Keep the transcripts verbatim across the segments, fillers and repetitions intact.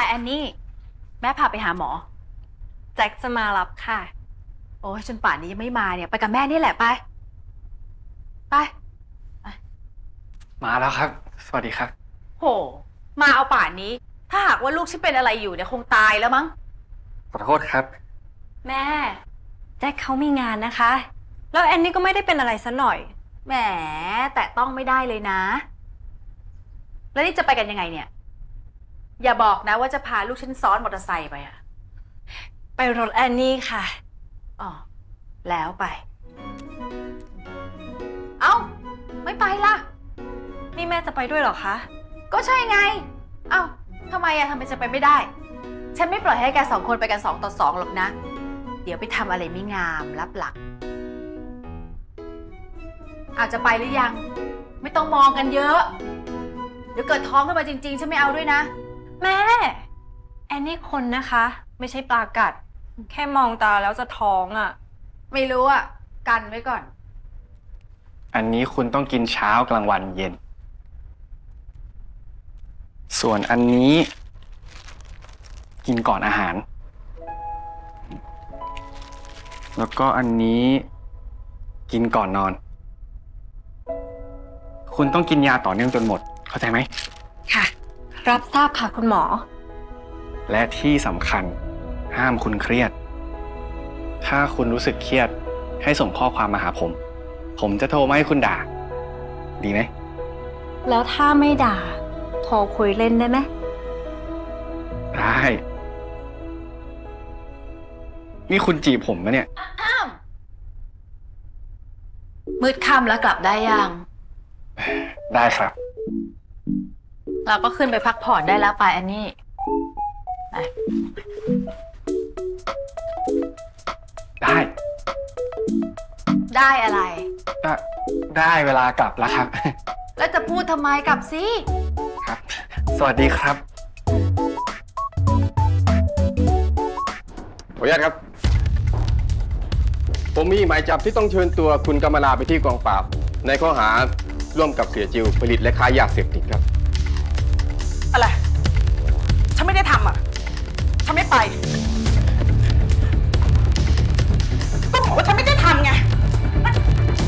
ค่ะแอนนี่แม่พาไปหาหมอแจ็คจะมารับค่ะโอ้ยจนป่านนี้ยังไม่มาเนี่ยไปกับแม่นี่แหละไปไปมาแล้วครับสวัสดีครับโหมาเอาป่านนี้ถ้าหากว่าลูกฉันเป็นอะไรอยู่เนี่ยคงตายแล้วมั้งขอโทษครับแม่แจ็คเขามีงานนะคะแล้วแอนนี่ก็ไม่ได้เป็นอะไรซะหน่อยแหมแต่ต้องไม่ได้เลยนะแล้วนี่จะไปกันยังไงเนี่ยอย่าบอกนะว่าจะพาลูกฉันซ้อนมอเตอร์ไซค์ไปอะไปรถแอนนี่ค่ะอ๋อแล้วไปเอ้าไม่ไปล่ะนี่แม่จะไปด้วยหรอคะก็ใช่ไงเอ้าทำไมอะทำไมจะไปไม่ได้ฉันไม่ปล่อยให้แกสองคนไปกันสองต่อสองหรอกนะเดี๋ยวไปทำอะไรไม่งามรับหลักอาจจะไปหรือยังไม่ต้องมองกันเยอะเดี๋ยวเกิดท้องขึ้นมาจริงๆฉันไม่เอาด้วยนะแม่แอนนี่คนนะคะไม่ใช่ปลากัดแค่มองตาแล้วจะท้องอ่ะไม่รู้อ่ะกันไว้ก่อนอันนี้คุณต้องกินเช้ากลางวันเย็นส่วนอันนี้กินก่อนอาหารแล้วก็อันนี้กินก่อนนอนคุณต้องกินยาต่อเนื่องจนหมดเข้าใจไหมค่ะรับทราบค่ะคุณหมอและที่สำคัญห้ามคุณเครียดถ้าคุณรู้สึกเครียดให้ส่งข้อความมาหาผมผมจะโทรมาให้คุณด่าดีไหมแล้วถ้าไม่ด่าโทรคุยเล่นได้ไหมได้นี่คุณจีบผมปะเนี่ยมืดค่ำแล้วกลับได้ยังได้ครับเราก็ขึ้นไปพักผ่อนได้แล้วไปอันนี้ได้ได้อะไรได้ได้เวลากลับแล้วครับแล้วจะพูดทำไมกลับสิครับสวัสดีครับขออนุญาตครับผมมีหมายจับที่ต้องเชิญตัวคุณกำมลาไปที่กองปราบในข้อหาร่วมกับเสียจิวผลิตและค้ายาเสพติดครับอะไรฉันไม่ได้ทำอ่ะฉันไม่ไปก็บอกว่าฉันไม่ได้ทำไง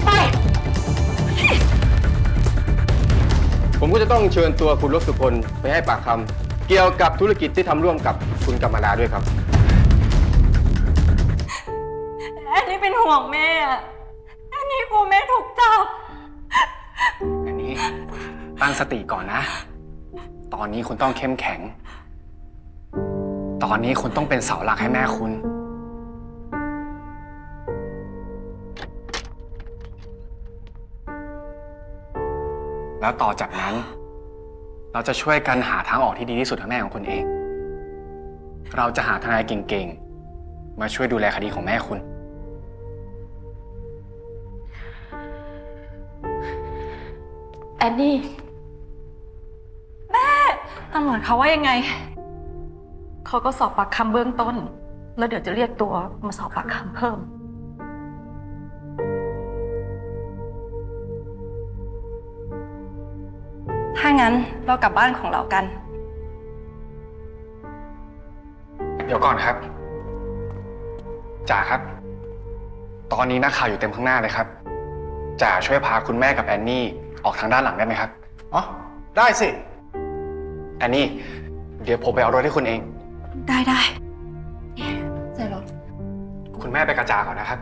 ไปผมก็จะต้องเชิญตัวคุณรสุพลไปให้ปากคำเกี่ยวกับธุรกิจที่ทำร่วมกับคุณกำมลาด้วยครับแอนนี่เป็นห่วงแม่แอนนี่กลัวแม่ถูกจับแอนนี่ตั้งสติก่อนนะตอนนี้คุณต้องเข้มแข็งตอนนี้คุณต้องเป็นเสาหลักให้แม่คุณแล้วต่อจากนั้นเราจะช่วยกันหาทางออกที่ดีที่สุดให้แม่ของคุณเองเราจะหาทนายเก่งๆมาช่วยดูแลคดีของแม่คุณแอนนี่ตำรวจเขาว่ายังไงเขาก็สอบปากคำเบื้องต้นแล้วเดี๋ยวจะเรียกตัวมาสอบปากคำเพิ่มถ้างั้นเรากลับบ้านของเรากันเดี๋ยวก่อนครับจ่าครับตอนนี้นักข่าวอยู่เต็มข้างหน้าเลยครับจ่าช่วยพาคุณแม่กับแอนนี่ออกทางด้านหลังได้ไหมครับอ๋อได้สิแอนนี่เดี๋ยวผมไปเอารถให้คุณเองได้ได้ใส่รถคุณแม่ไปกระจาก่อนนะครับ